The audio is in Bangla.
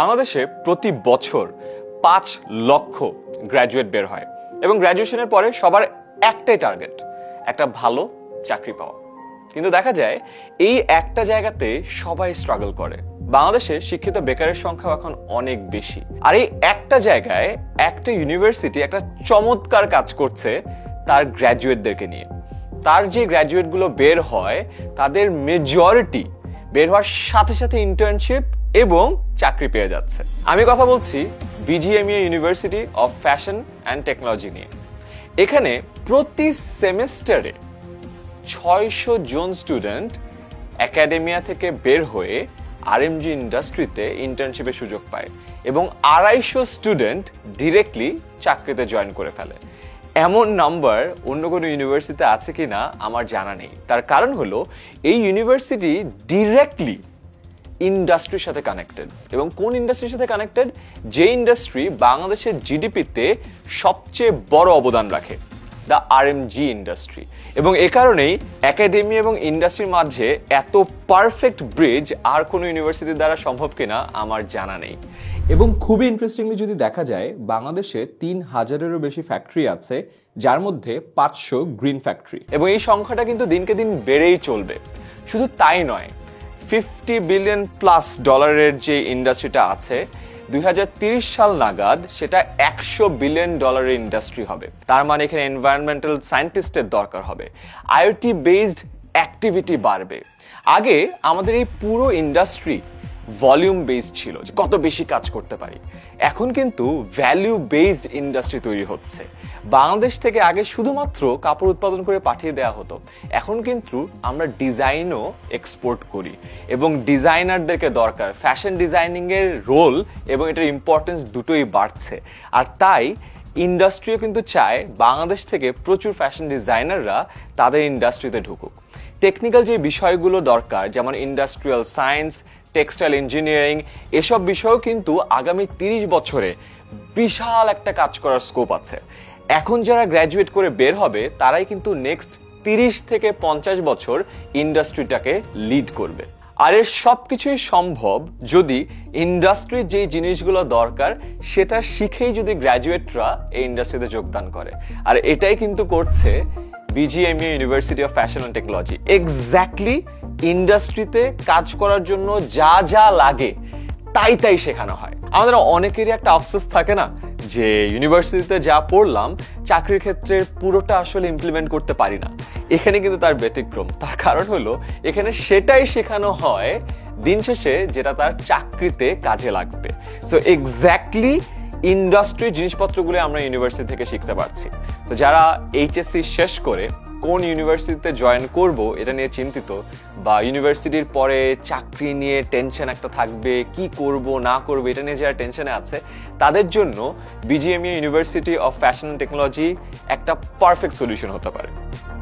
বাংলাদেশে প্রতি বছর 5 লক্ষ গ্র্যাজুয়েট বের হয় এবং গ্র্যাজুয়েশনের পরে সবার একটাই টার্গেট, একটা ভালো চাকরি পাওয়া। কিন্তু দেখা যায় এই একটা জায়গাতে সবাই স্ট্রাগল করে। বাংলাদেশে শিক্ষিত বেকারের সংখ্যা এখন অনেক বেশি, আর এই একটা জায়গায় একটা ইউনিভার্সিটি একটা চমৎকার কাজ করছে তার গ্র্যাজুয়েটদেরকে নিয়ে। তার যে গ্র্যাজুয়েটগুলো বের হয় তাদের মেজরিটি বের হওয়ার সাথে সাথে ইন্টার্নশিপ এবং চাকরি পেয়ে যাচ্ছে। আমি কথা বলছি BGMEA university of fashion and technology নিয়ে। এখানে প্রতি সেমিস্টারে 600 জন স্টুডেন্ট অ্যাকাডেমিয়া থেকে বের হয়ে RMG ইন্ডাস্ট্রিতে ইন্টার্নশিপের সুযোগ পায় এবং 250 স্টুডেন্ট ডিরেক্টলি চাকরিতে জয়েন করে ফেলে। এমন নাম্বার অন্য কোনো ইউনিভার্সিটিতে আছে কিনা আমার জানা নেই। তার কারণ হলো এই ইউনিভার্সিটি ডিরেক্টলি ইন্ডাস্ট্রির সাথে কানেক্টেড। এবং কোন ইন্ডাস্ট্রির সাথে কানেক্টেড? যে ইন্ডাস্ট্রি বাংলাদেশের জিডিপিতে সবচেয়ে বড় অবদান রাখে, দ্য RMG ইন্ডাস্ট্রি। এবং এ কারণেই একাডেমি এবং ইন্ডাস্ট্রির মাঝে এত পারফেক্ট ব্রিজ আর কোনো ইউনিভার্সিটির দ্বারা সম্ভব কিনা আমার জানা নেই। এবং খুবই ইন্টারেস্টিংলি যদি দেখা যায়, বাংলাদেশে 3000-এরও বেশি ফ্যাক্টরি আছে, যার মধ্যে 500 গ্রিন ফ্যাক্টরি, এবং এই সংখ্যাটা কিন্তু দিনকে দিন বেড়েই চলবে। শুধু তাই নয়, $50 বিলিয়ন+ যে ইন্ডাস্ট্রিটা আছে, 2030 সাল নাগাদ সেটা $100 বিলিয়ন ইন্ডাস্ট্রি হবে। তার মানে এখানে এনভায়রনমেন্টাল সায়েন্টিস্টের দরকার হবে, IoT বেসড অ্যাক্টিভিটি বাড়বে। আগে আমাদের এই পুরো ইন্ডাস্ট্রি ভলিউম বেসড ছিল, যে কত বেশি কাজ করতে পারি। এখন কিন্তু ভ্যালু বেসড ইন্ডাস্ট্রি তৈরি হচ্ছে। বাংলাদেশ থেকে আগে শুধুমাত্র কাপড় উৎপাদন করে পাঠিয়ে দেওয়া হতো, এখন কিন্তু আমরা ডিজাইনও এক্সপোর্ট করি এবং ডিজাইনারদেরকে দরকার। ফ্যাশন ডিজাইনিংয়ের রোল এবং এটার ইম্পর্টেন্স দুটোই বাড়ছে। আর তাই ইন্ডাস্ট্রিও কিন্তু চায় বাংলাদেশ থেকে প্রচুর ফ্যাশন ডিজাইনাররা তাদের ইন্ডাস্ট্রিতে ঢুকুক। টেকনিক্যাল যে বিষয়গুলো দরকার, যেমন ইন্ডাস্ট্রিয়াল সায়েন্স, টেক্সটাইল ইঞ্জিনিয়ারিং, এসব বিষয়েও কিন্তু আগামী 30 বছরে বিশাল একটা কাজ করার স্কোপ আছে। এখন যারা গ্র্যাজুয়েট করে বের হবে তারাই কিন্তু নেক্সট 30 থেকে 50 বছর ইন্ডাস্ট্রিটাকে লিড করবে। আর এর সব কিছুই সম্ভব যদি ইন্ডাস্ট্রির যে জিনিসগুলো দরকার সেটা শিখেই যদি গ্র্যাজুয়েটরা এই ইন্ডাস্ট্রিতে যোগদান করে। আর এটাই কিন্তু করছে BGMEA university of fashion and technology. Exactly ইন্ডাস্ট্রিতে কাজ করার জন্য যা যা লাগে তাই তাই শেখানো হয়। আমাদের অনেকেরই একটা আফসোস থাকে না, যে ইউনিভার্সিটিতে যা পড়লাম চাকরির ক্ষেত্রে পুরোটা আসলে ইমপ্লিমেন্ট করতে পারি না। এখানে কিন্তু তার ব্যতিক্রম। তার কারণ হলো এখানে সেটাই শেখানো হয় দিন শেষে যেটা তার চাকরিতে কাজে লাগবে। সো এক্স্যাক্টলি ইন্ডাস্ট্রির জিনিসপত্রগুলো আমরা ইউনিভার্সিটি থেকে শিখতে পারছি। তো যারা HSC শেষ করে কোন ইউনিভার্সিটিতে জয়েন করব এটা নিয়ে চিন্তিত, বা ইউনিভার্সিটির পরে চাকরি নিয়ে টেনশন একটা থাকবে, কি করব না করব এটা নিয়ে যারা টেনশনে আছে, তাদের জন্য BGMEA university of fashion and technology একটা পারফেক্ট সলিউশন হতে পারে।